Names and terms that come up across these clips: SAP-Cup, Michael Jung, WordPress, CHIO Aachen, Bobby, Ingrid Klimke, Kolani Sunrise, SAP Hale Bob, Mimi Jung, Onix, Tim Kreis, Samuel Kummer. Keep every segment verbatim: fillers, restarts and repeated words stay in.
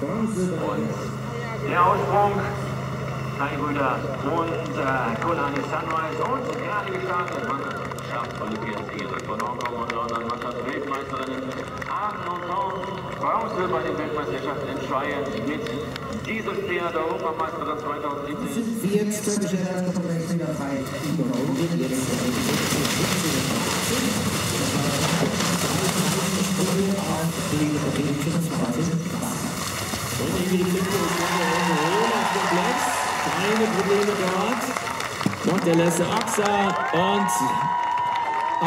Und der Aussprung, drei Brüder und äh, Kolani Sunrise und gerade gestartet. Mannschaft Olympiasiegerin von Hongkong und London, Mannschaft Weltmeisterinnen Aachen und Horn, Bronze bei den Weltmeisterschaften in Triumph mit diesem Pferd, Europameisterin zweitausendsiebzehn. Und der letzte Achser und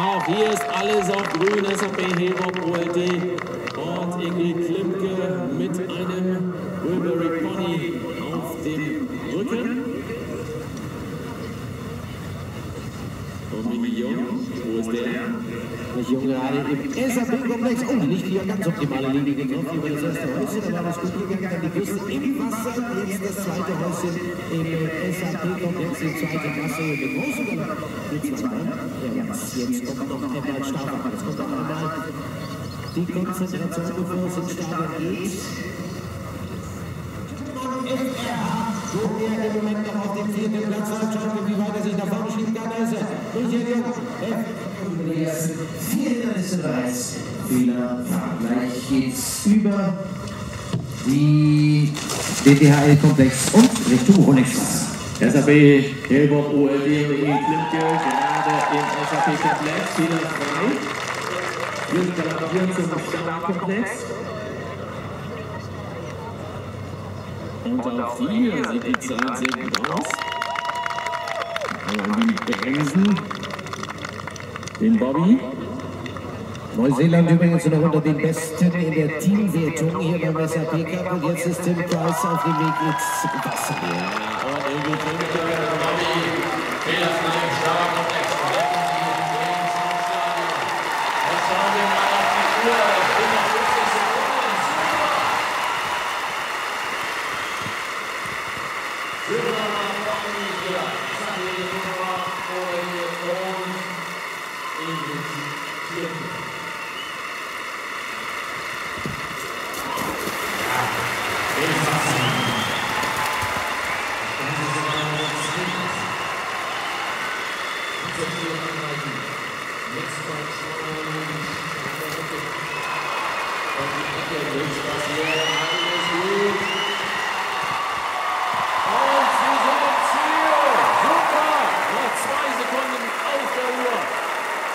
auch hier ist alles auf grün, S A P Hale Bob O L D und Ingrid Klimke mit einem Wilbury Pony auf dem Rücken. Und Mimi Jung, wo ist der? Mimi Jung gerade im S A P-Komplex. Oh, nicht hier ganz optimale Linie getroffen über das erste Häuschen, aber was gut gegangen hat, die Küste im Wasser. Jetzt das zweite Häuschen im S A P-Komplex, die zweite Wasser mit dem Großübergang. Die zweite. Jetzt kommt noch einmal Starter, jetzt kommt noch einmal die Konzentration, bevor es in Starter geht. So er im Moment noch auf dem vierten Platz läuft, schauen wir, wie weit er sich da vorne schieben kann. Also, Michael Jung. Jetzt vierter ist bereits Fehlervergleich, geht's über die D T H L-Komplex und Richtung Onix. S A P Hale Bob O L D und Ingrid Klimke gerade im S A P-Komplex, fehlerfrei. Wir sind gerade hier zum Standardkomplex. Und auch hier sieht die Zahl sehr gut aus. Die bremsen den Bobby. Neuseeland übrigens noch unter den Besten in der Teamwertung hier beim S A P-Cup. Und jetzt ist Tim Kreis auf dem Weg ins Wasser. Ja, und irgendwie trinkt der Bobby fehlerfrei im Starterkomplex. Jetzt schauen wir mal auf die Uhr. fünfundfünfzig Sekunden. Super Bobby hier. Samuel Kummer, Oel und Ingrid Klimke.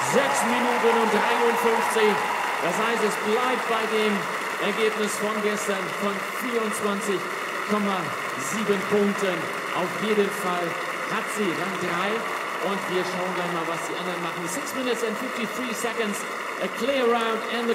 sechs Minuten und dreiundfünfzig, das heißt, es bleibt bei dem Ergebnis von gestern von vierundzwanzig Komma sieben Punkten. Auf jeden Fall hat sie Rang drei und wir schauen gleich mal, was die anderen machen. six minutes and fifty-three seconds, a clear round and the